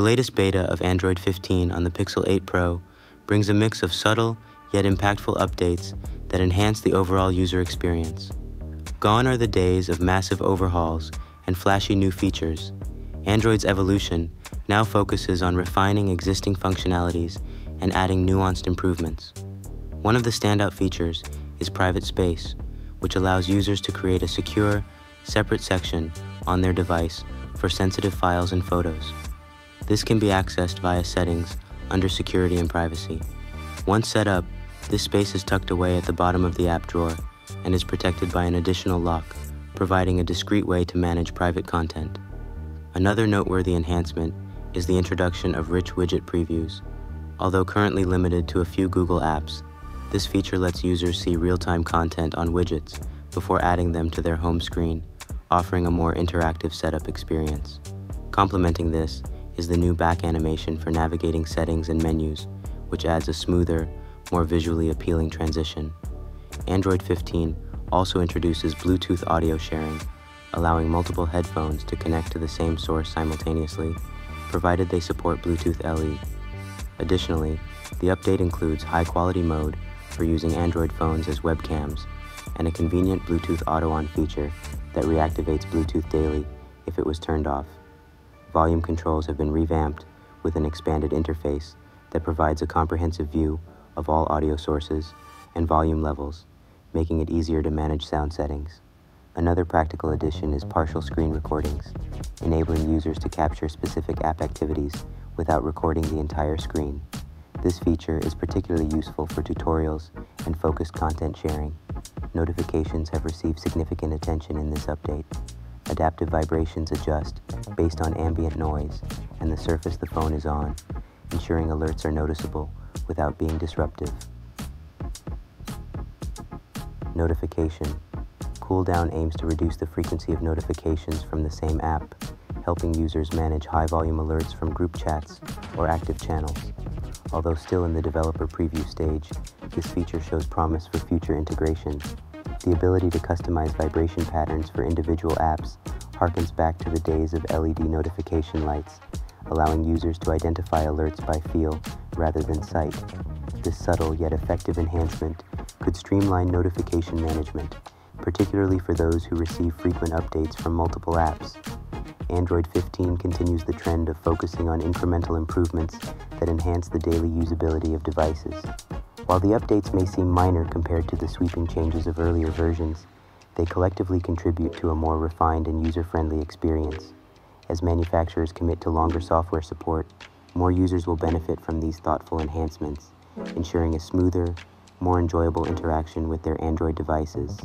The latest beta of Android 15 on the Pixel 8 Pro brings a mix of subtle yet impactful updates that enhance the overall user experience. Gone are the days of massive overhauls and flashy new features. Android's evolution now focuses on refining existing functionalities and adding nuanced improvements. One of the standout features is private space, which allows users to create a secure, separate section on their device for sensitive files and photos. This can be accessed via settings under Security and Privacy. Once set up, this space is tucked away at the bottom of the app drawer and is protected by an additional lock, providing a discreet way to manage private content. Another noteworthy enhancement is the introduction of rich widget previews. Although currently limited to a few Google apps, this feature lets users see real-time content on widgets before adding them to their home screen, offering a more interactive setup experience. Complementing this is the new back animation for navigating settings and menus, which adds a smoother, more visually appealing transition. Android 15 also introduces Bluetooth audio sharing, allowing multiple headphones to connect to the same source simultaneously, provided they support Bluetooth LE. Additionally, the update includes high-quality mode for using Android phones as webcams and a convenient Bluetooth auto-on feature that reactivates Bluetooth daily if it was turned off. Volume controls have been revamped with an expanded interface that provides a comprehensive view of all audio sources and volume levels, making it easier to manage sound settings. Another practical addition is partial screen recordings, enabling users to capture specific app activities without recording the entire screen. This feature is particularly useful for tutorials and focused content sharing. Notifications have received significant attention in this update. Adaptive vibrations adjust based on ambient noise and the surface the phone is on, ensuring alerts are noticeable without being disruptive. Notification. Cooldown aims to reduce the frequency of notifications from the same app, helping users manage high-volume alerts from group chats or active channels. Although still in the developer preview stage, this feature shows promise for future integration. The ability to customize vibration patterns for individual apps harkens back to the days of LED notification lights, allowing users to identify alerts by feel rather than sight. This subtle yet effective enhancement could streamline notification management, particularly for those who receive frequent updates from multiple apps. Android 15 continues the trend of focusing on incremental improvements that enhance the daily usability of devices. While the updates may seem minor compared to the sweeping changes of earlier versions, they collectively contribute to a more refined and user-friendly experience. As manufacturers commit to longer software support, more users will benefit from these thoughtful enhancements, ensuring a smoother, more enjoyable interaction with their Android devices.